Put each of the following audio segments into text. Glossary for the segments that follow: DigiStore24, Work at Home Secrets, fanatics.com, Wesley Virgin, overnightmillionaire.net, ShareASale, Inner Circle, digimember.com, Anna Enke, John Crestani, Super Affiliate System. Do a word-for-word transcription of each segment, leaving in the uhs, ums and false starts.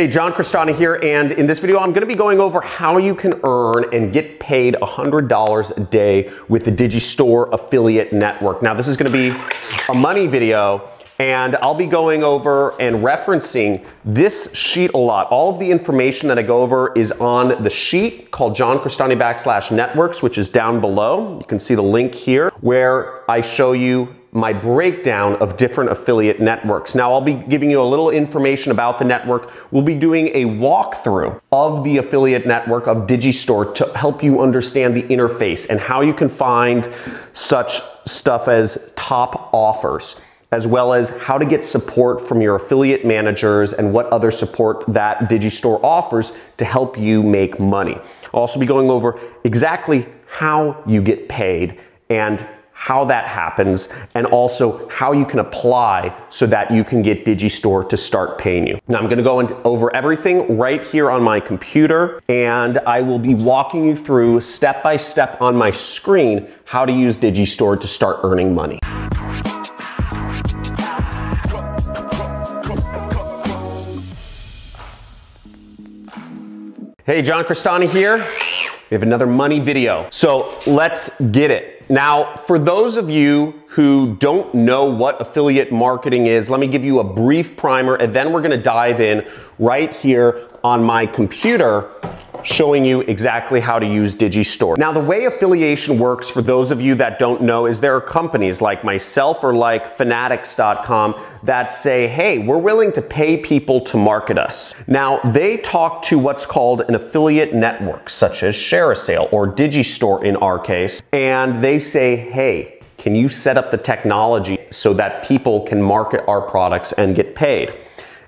Hey, John Crestani here, and in this video I'm going to be going over how you can earn and get paid one hundred dollars a day with the DigiStore affiliate network. Now this is going to be a money video, and I'll be going over and referencing this sheet a lot. All of the information that I go over is on the sheet called John Crestani backslash networks, which is down below. You can see the link here where I show you my breakdown of different affiliate networks. Now I'll be giving you a little information about the network. We'll be doing a walkthrough of the affiliate network of DigiStore to help you understand the interface and how you can find such stuff as top offers, as well as how to get support from your affiliate managers and what other support that DigiStore offers to help you make money. I'll also be going over exactly how you get paid and how that happens, and also how you can apply so that you can get DigiStore to start paying you. Now I'm gonna go over everything right here on my computer, and I will be walking you through step by step on my screen how to use DigiStore to start earning money. Hey, John Crestani here. We have another money video, so let's get it. Now, for those of you who don't know what affiliate marketing is, let me give you a brief primer, and then we're gonna dive in right here on my computer, showing you exactly how to use DigiStore. Now, the way affiliation works, for those of you that don't know, is there are companies like myself or like fanatics dot com that say, hey, we're willing to pay people to market us. Now, they talk to what's called an affiliate network, such as ShareASale or DigiStore in our case, and they say, hey, can you set up the technology so that people can market our products and get paid?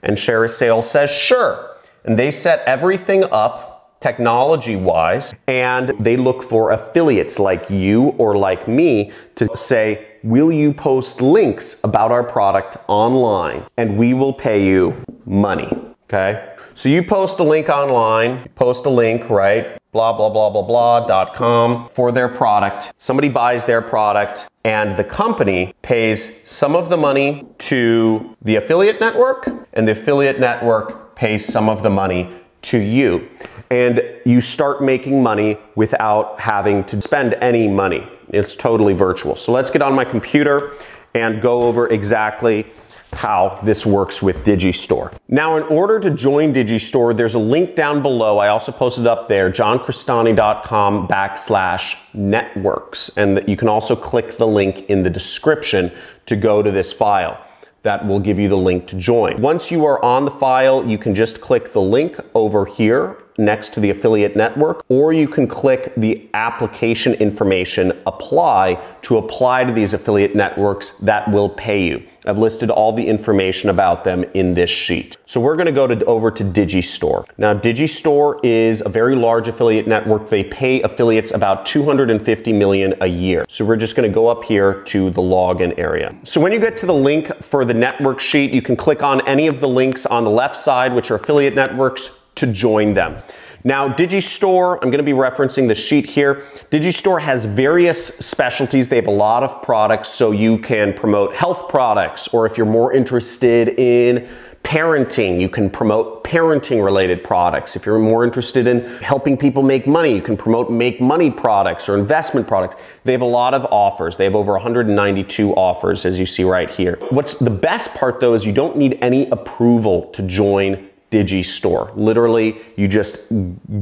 And ShareASale says, sure. And they set everything up technology-wise, and they look for affiliates like you or like me to say, will you post links about our product online, and we will pay you money, okay? So you post a link online, post a link, right? Blah, blah, blah, blah, blah, dot com for their product. Somebody buys their product, and the company pays some of the money to the affiliate network, and the affiliate network pays some of the money to you. And you start making money without having to spend any money. It's totally virtual. So let's get on my computer and go over exactly how this works with DigiStore. Now, in order to join DigiStore, there's a link down below. I also posted up there, johncrestani.com backslash networks. And you can also click the link in the description to go to this file. That will give you the link to join. Once you are on the file, you can just click the link over here next to the affiliate network, or you can click the application information, apply, to apply to these affiliate networks that will pay you. I've listed all the information about them in this sheet. So we're gonna go to, over to DigiStore. Now, DigiStore is a very large affiliate network. They pay affiliates about two hundred fifty million dollars a year. So we're just gonna go up here to the login area. So when you get to the link for the network sheet, you can click on any of the links on the left side, which are affiliate networks, to join them. Now, DigiStore, I'm gonna be referencing the sheet here. DigiStore has various specialties. They have a lot of products, so you can promote health products, or if you're more interested in parenting, you can promote parenting related products. If you're more interested in helping people make money, you can promote make money products or investment products. They have a lot of offers. They have over one hundred ninety-two offers, as you see right here. What's the best part though is you don't need any approval to join DigiStore. Literally, you just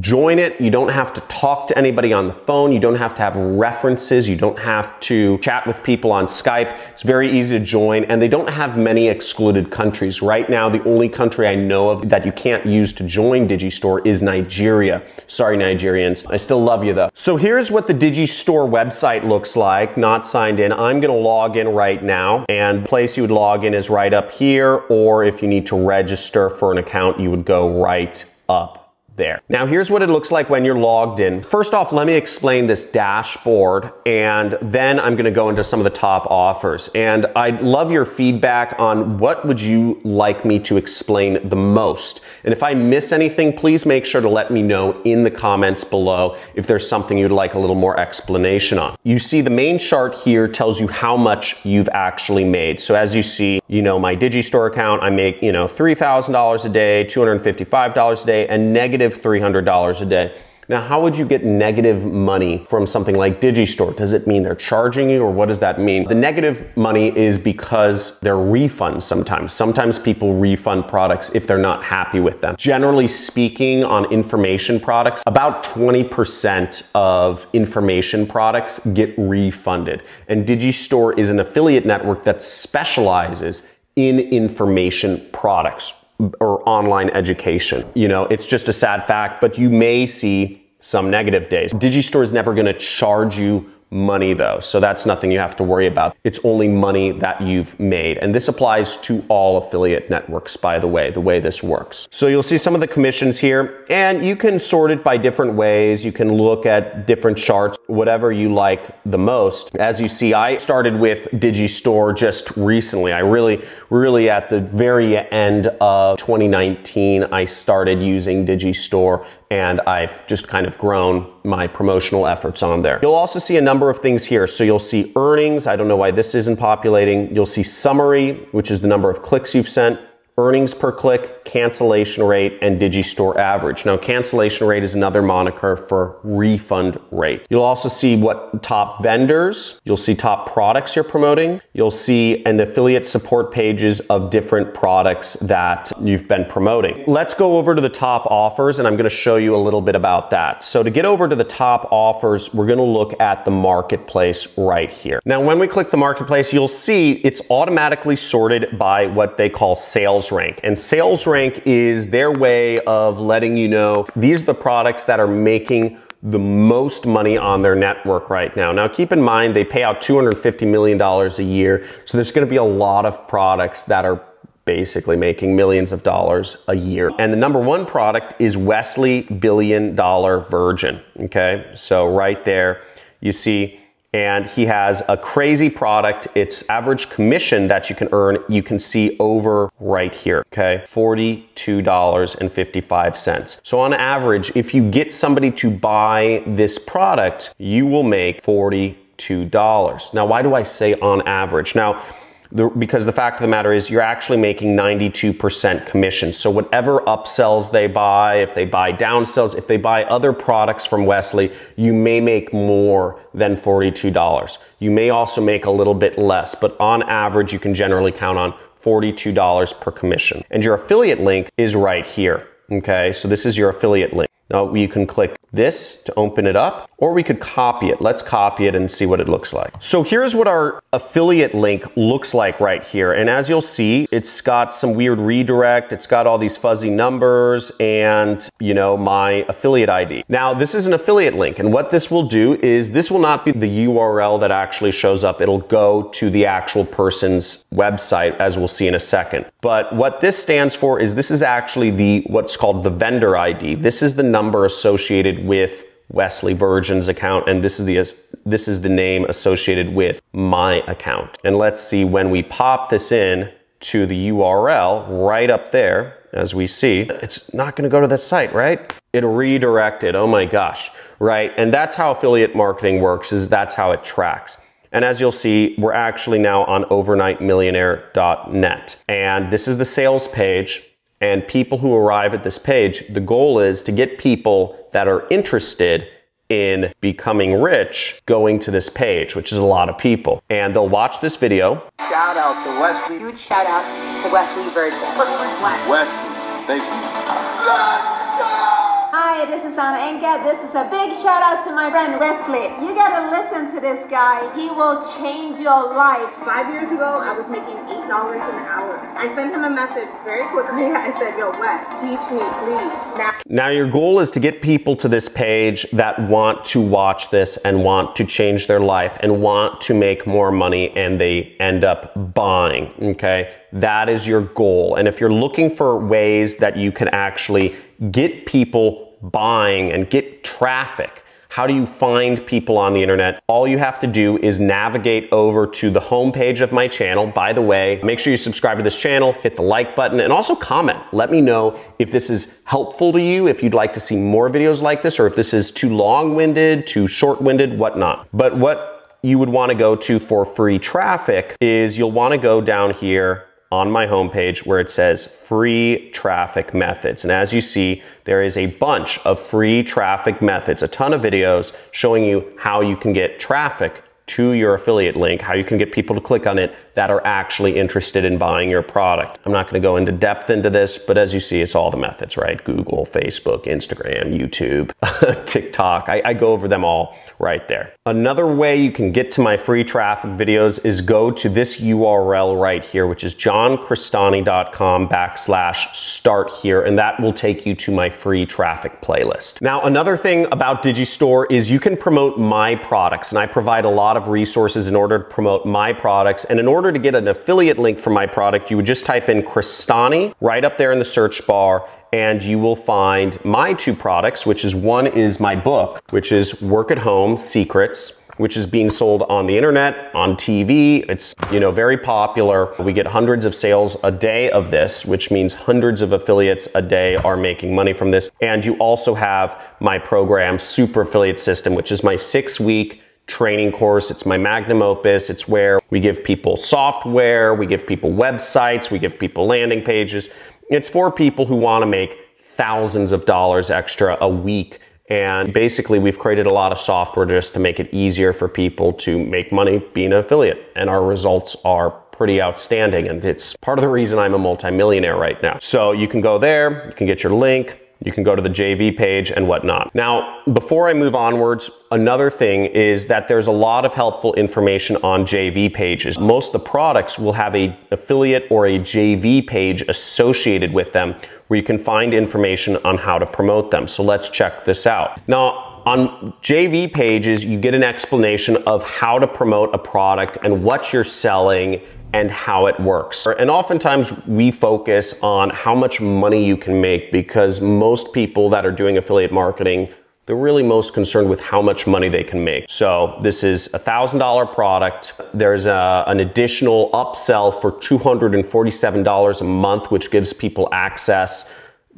join it. You don't have to talk to anybody on the phone. You don't have to have references. You don't have to chat with people on Skype. It's very easy to join, and they don't have many excluded countries. Right now, the only country I know of that you can't use to join DigiStore is Nigeria. Sorry, Nigerians. I still love you though. So here's what the DigiStore website looks like, not signed in. I'm gonna log in right now, and the place you would log in is right up here, or if you need to register for an account, you would go right up there. Now here's what it looks like when you're logged in. First off, let me explain this dashboard, and then I'm gonna go into some of the top offers. And I'd love your feedback on what would you like me to explain the most. And if I miss anything, please make sure to let me know in the comments below if there's something you'd like a little more explanation on. You see the main chart here tells you how much you've actually made. So as you see, you know, my DigiStore account, I make, you know, three thousand dollars a day, two hundred fifty-five dollars a day, and negative three hundred dollars a day. Now, how would you get negative money from something like DigiStore? Does it mean they're charging you, or what does that mean? The negative money is because they're refunds sometimes. Sometimes people refund products if they're not happy with them. Generally speaking, on information products, about twenty percent of information products get refunded. And DigiStore is an affiliate network that specializes in information products or online education. You know, it's just a sad fact, but you may see some negative days. DigiStore is never gonna charge you money though, so that's nothing you have to worry about. It's only money that you've made. And this applies to all affiliate networks, by the way, the way this works. So you'll see some of the commissions here, and you can sort it by different ways. You can look at different charts, whatever you like the most. As you see, I started with DigiStore just recently. I really, really at the very end of twenty nineteen, I started using DigiStore, and I've just kind of grown my promotional efforts on there. You'll also see a number of things here. So you'll see earnings. I don't know why this isn't populating. You'll see summary, which is the number of clicks you've sent, earnings per click, cancellation rate, and DigiStore average. Now, cancellation rate is another moniker for refund rate. You'll also see what top vendors, you'll see top products you're promoting, you'll see and the affiliate support pages of different products that you've been promoting. Let's go over to the top offers, and I'm gonna show you a little bit about that. So to get over to the top offers, we're gonna look at the marketplace right here. Now, when we click the marketplace, you'll see it's automatically sorted by what they call sales rank. And sales rank is their way of letting you know these are the products that are making the most money on their network right now. Now, keep in mind, they pay out two hundred fifty million dollars a year. So there's going to be a lot of products that are basically making millions of dollars a year. And the number one product is Wesley Billion Dollar Virgin. Okay. So right there, you see. And he has a crazy product. Its average commission that you can earn, you can see over right here, okay? forty-two dollars and fifty-five cents. So on average, if you get somebody to buy this product, you will make forty-two dollars. Now, why do I say on average? Now, the, because the fact of the matter is you're actually making ninety-two percent commission. So whatever upsells they buy, if they buy downsells, if they buy other products from Wesley, you may make more than forty-two dollars. You may also make a little bit less, but on average, you can generally count on forty-two dollars per commission. And your affiliate link is right here, okay? So this is your affiliate link. Now you can click this to open it up, or we could copy it. Let's copy it and see what it looks like. So here's what our affiliate link looks like right here. And as you'll see, it's got some weird redirect. It's got all these fuzzy numbers and, you know, my affiliate I D. Now this is an affiliate link, and what this will do is this will not be the U R L that actually shows up. It'll go to the actual person's website, as we'll see in a second. But what this stands for is this is actually the what's called the vendor I D. This is the number associated with Wesley Virgin's account, and this is the this is the name associated with my account. And let's see, when we pop this in to the U R L right up there, as we see, it's not going to go to that site, right? It redirected. Oh my gosh, right? And that's how affiliate marketing works, is that's how it tracks. And as you'll see, we're actually now on overnight millionaire dot net, and this is the sales page. And people who arrive at this page, the goal is to get people that are interested in becoming rich going to this page, which is a lot of people. And they'll watch this video. Shout out to Wesley. Huge shout out to Wesley Virgin. Wesley, thank you. Hi, Hi, this is Anna Enke. This is a big shout out to my friend Wesley. You gotta listen to this guy. He will change your life. Five years ago, I was making eight dollars an hour. I sent him a message very quickly. I said, yo, Wes, teach me, please. Now, now your goal is to get people to this page that want to watch this and want to change their life and want to make more money, and they end up buying, okay? That is your goal. And if you're looking for ways that you can actually get people buying and get traffic, how do you find people on the internet? All you have to do is navigate over to the homepage of my channel. By the way, make sure you subscribe to this channel, hit the like button, and also comment. Let me know if this is helpful to you, if you'd like to see more videos like this, or if this is too long-winded, too short-winded, whatnot. But what you would wanna go to for free traffic is you'll wanna go down here on my homepage where it says free traffic methods. And as you see, there is a bunch of free traffic methods, a ton of videos showing you how you can get traffic to your affiliate link, how you can get people to click on it that are actually interested in buying your product. I'm not gonna go into depth into this, but as you see, it's all the methods, right? Google, Facebook, Instagram, YouTube, TikTok. I, I go over them all right there. Another way you can get to my free traffic videos is go to this U R L right here, which is johncrestani.com backslash start here, and that will take you to my free traffic playlist. Now, another thing about DigiStore is you can promote my products, and I provide a lot of resources in order to promote my products. And in order In order to get an affiliate link for my product, you would just type in Crestani right up there in the search bar, and you will find my two products, which is one is my book, which is Work at Home Secrets, which is being sold on the internet, on T V. It's, you know, very popular. We get hundreds of sales a day of this, which means hundreds of affiliates a day are making money from this. And you also have my program, Super Affiliate System, which is my six-week training course. It's my magnum opus. It's where we give people software, we give people websites, we give people landing pages. It's for people who want to make thousands of dollars extra a week. And basically, we've created a lot of software just to make it easier for people to make money being an affiliate. And our results are pretty outstanding. And it's part of the reason I'm a multimillionaire right now. So you can go there, you can get your link, you can go to the J V page and whatnot. Now, before I move onwards, another thing is that there's a lot of helpful information on J V pages. Most of the products will have a affiliate or a J V page associated with them where you can find information on how to promote them. So let's check this out. Now, on J V pages, you get an explanation of how to promote a product and what you're selling and how it works. And oftentimes we focus on how much money you can make, because most people that are doing affiliate marketing, they're really most concerned with how much money they can make. So this is a thousand dollar product. There's a, an additional upsell for two hundred forty-seven dollars a month, which gives people access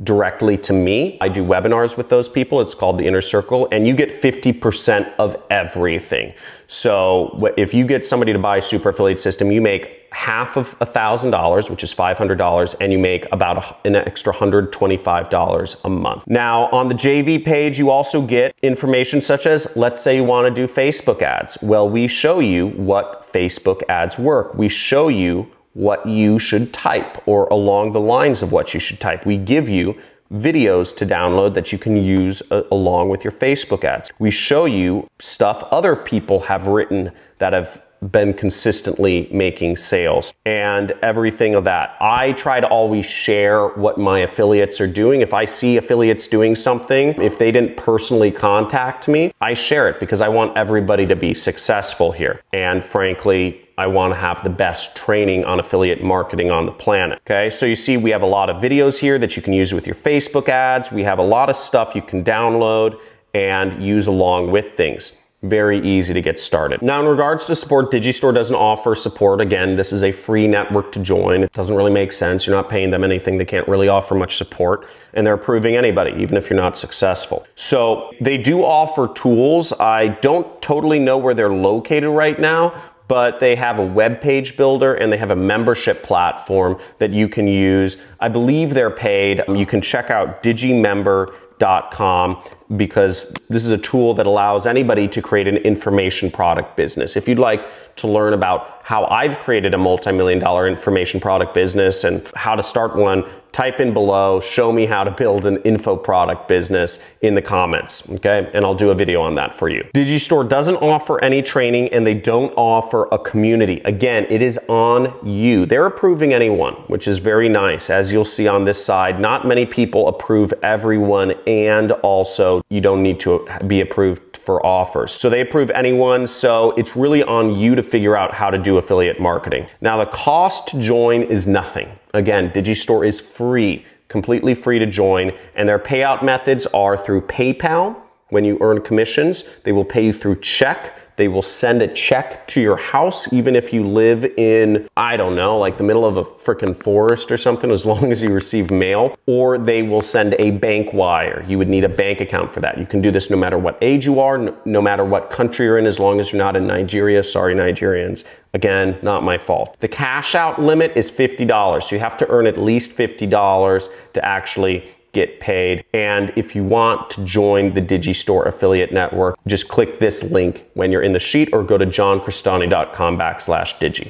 directly to me. I do webinars with those people. It's called the Inner Circle, and you get fifty percent of everything. So if you get somebody to buy Super Affiliate System, you make half of a thousand dollars, which is five hundred dollars, and you make about an extra one hundred twenty-five dollars a month. Now, on the J V page, you also get information such as, let's say you want to do Facebook ads. Well, we show you what Facebook ads work. We show you what you should type, or along the lines of what you should type. We give you videos to download that you can use uh, along with your Facebook ads. We show you stuff other people have written that have been consistently making sales and everything of that. I try to always share what my affiliates are doing. If I see affiliates doing something, if they didn't personally contact me, I share it, because I want everybody to be successful here. And frankly, I want to have the best training on affiliate marketing on the planet. Okay, so you see we have a lot of videos here that you can use with your Facebook ads. We have a lot of stuff you can download and use along with things. Very easy to get started. Now, in regards to support, DigiStore doesn't offer support. Again, this is a free network to join. It doesn't really make sense. You're not paying them anything. They can't really offer much support, and they're approving anybody, even if you're not successful. So they do offer tools. I don't totally know where they're located right now, but they have a web page builder and they have a membership platform that you can use. I believe they're paid. You can check out digimember dot com. because this is a tool that allows anybody to create an information product business. If you'd like to learn about how I've created a multi-million dollar information product business and how to start one, type in below, show me how to build an info product business in the comments, okay? And I'll do a video on that for you. DigiStore doesn't offer any training and they don't offer a community. Again, it is on you. They're approving anyone, which is very nice. As you'll see on this side, not many people approve everyone, and also you don't need to be approved for offers. So they approve anyone, so it's really on you to figure out how to do affiliate marketing. Now the cost to join is nothing. Again, DigiStore is free, completely free to join, and their payout methods are through PayPal. When you earn commissions, they will pay you through check. They will send a check to your house, even if you live in, I don't know, like the middle of a freaking forest or something, as long as you receive mail. Or they will send a bank wire. You would need a bank account for that. You can do this no matter what age you are, no matter what country you're in, as long as you're not in Nigeria. Sorry, Nigerians. Again, not my fault. The cash out limit is fifty dollars. So you have to earn at least fifty dollars to actually get paid. And if you want to join the DigiStore affiliate network, just click this link when you're in the sheet, or go to johncrestani.com backslash digi.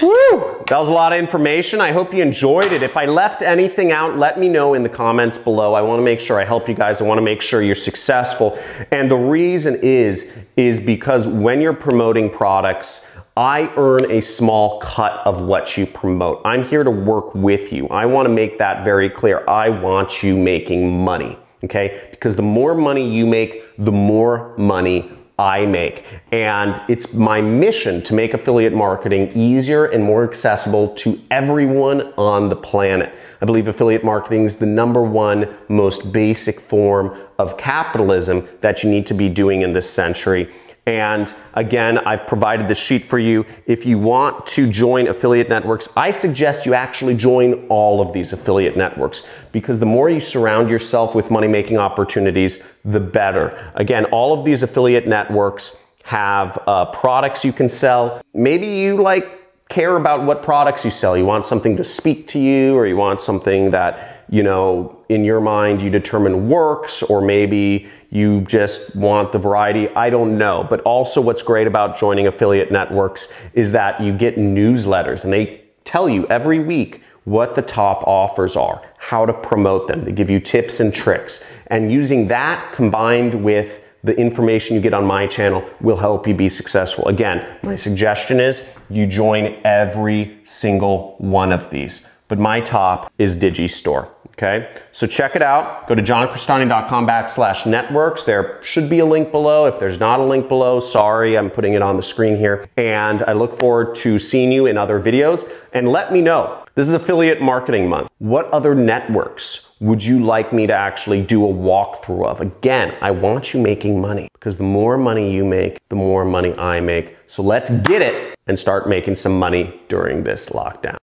Woo! That was a lot of information. I hope you enjoyed it. If I left anything out, let me know in the comments below. I want to make sure I help you guys. I want to make sure you're successful. And the reason is, is because when you're promoting products, I earn a small cut of what you promote. I'm here to work with you. I want to make that very clear. I want you making money, okay? Because the more money you make, the more money I make. And it's my mission to make affiliate marketing easier and more accessible to everyone on the planet. I believe affiliate marketing is the number one most basic form of capitalism that you need to be doing in this century. And again, I've provided the sheet for you. If you want to join affiliate networks, I suggest you actually join all of these affiliate networks, because the more you surround yourself with money-making opportunities, the better. Again, all of these affiliate networks have uh, products you can sell. Maybe you like care about what products you sell. You want something to speak to you, or you want something that, you know, in your mind, you determine works, or maybe you just want the variety. I don't know. But also what's great about joining affiliate networks is that you get newsletters, and they tell you every week what the top offers are, how to promote them. They give you tips and tricks. And using that combined with the information you get on my channel will help you be successful. Again, my suggestion is you join every single one of these. But my top is DigiStore. Okay, so check it out. Go to johncrestani.com backslash networks. There should be a link below. If there's not a link below, sorry, I'm putting it on the screen here. And I look forward to seeing you in other videos. And let me know, this is affiliate marketing month. What other networks would you like me to actually do a walkthrough of? Again, I want you making money, because the more money you make, the more money I make. So let's get it and start making some money during this lockdown.